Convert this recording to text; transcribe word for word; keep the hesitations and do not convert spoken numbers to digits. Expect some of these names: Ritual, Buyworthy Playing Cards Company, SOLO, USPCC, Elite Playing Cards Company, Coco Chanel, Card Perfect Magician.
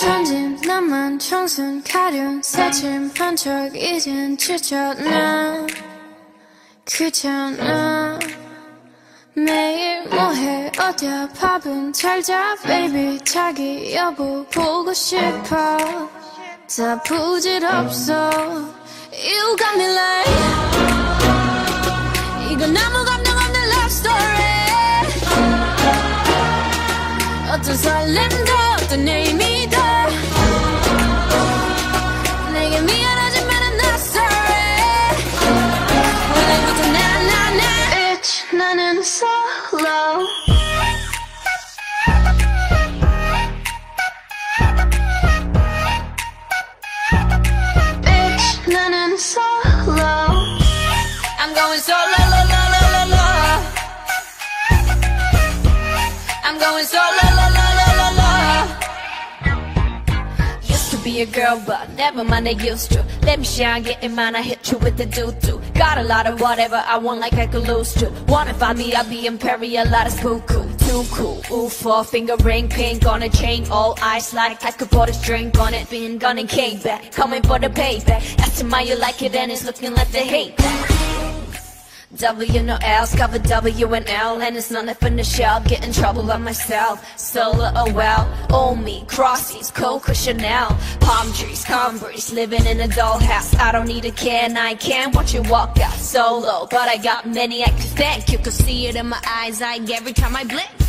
천진 나만 청순 가련 새침 반짝 이젠 지쳤나 귀찮아 매일 뭐해 어디야 밥은 잘자 baby 자기 여보 보고 싶어 다 부질없어 You got me like 이건 아무 감정 없는 love story 어떤 설렘도 어떤 의미도 내게 미안하지만 I'm not sorry 원래부터 나나나 Bitch 나는 solo a girl, but never mind, I used to. Let me shine, get in mind, I hit you with the doo-doo. Got a lot of whatever I want, like I could lose to. Wanna find me, I'll be imperial, a lot of spookoo. Too cool, ooh, four finger ring, pink on a chain, all eyes like I could put a string on it, being gone and came back, coming for the payback. Ask him how you like it, and it's looking like they hate that. W no L's, cover W and L, and it's not left in the shell. Get in trouble by myself. Solo, oh well. Oh me, crossies, Coco Chanel, palm trees, calm breeze, living in a dollhouse. I don't need a care, and I can watch you walk out solo. But I got many I could thank. You could see it in my eyes, like every time I blink.